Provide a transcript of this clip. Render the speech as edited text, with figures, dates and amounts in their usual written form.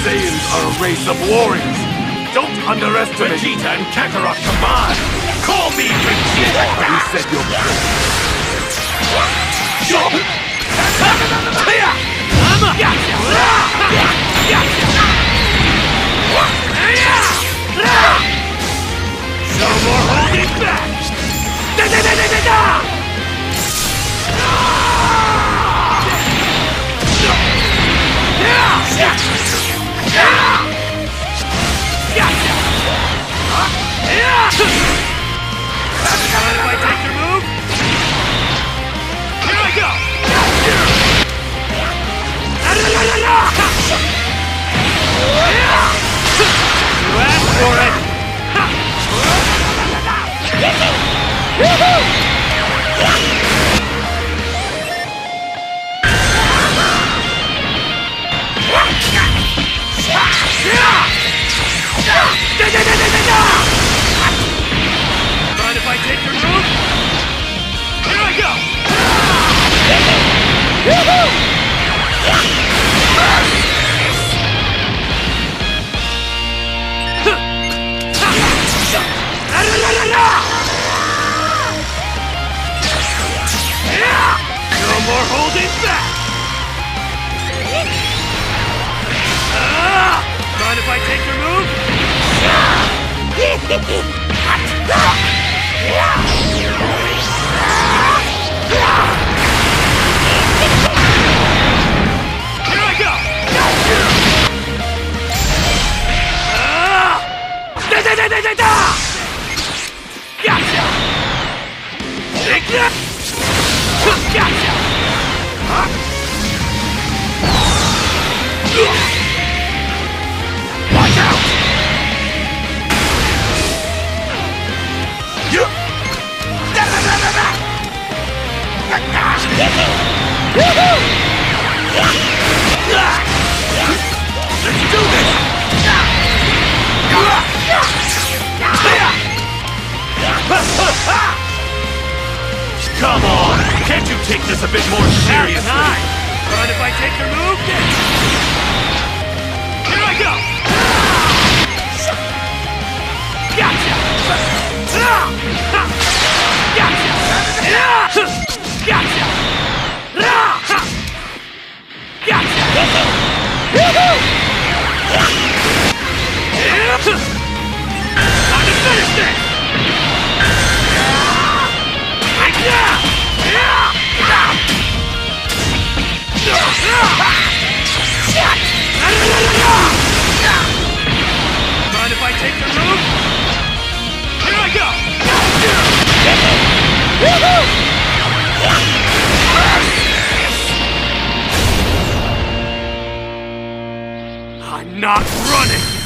Saiyans are a race of warriors. Don't underestimate Vegeta and Kakarot command. Call me Vegeta. Reset your breath. Jump. Clear. No more holding back. Da da da da da. Come on! Can't you take this a bit more seriously? But if I take your move, then... Here I go! Gotcha! Gotcha! Gotcha! Gotcha! Time to finish this! Mind if I take the move? Here I go! I'm not running!